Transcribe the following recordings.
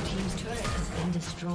Team's turret has been destroyed.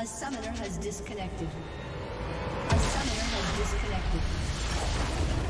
A summoner has disconnected. A summoner has disconnected.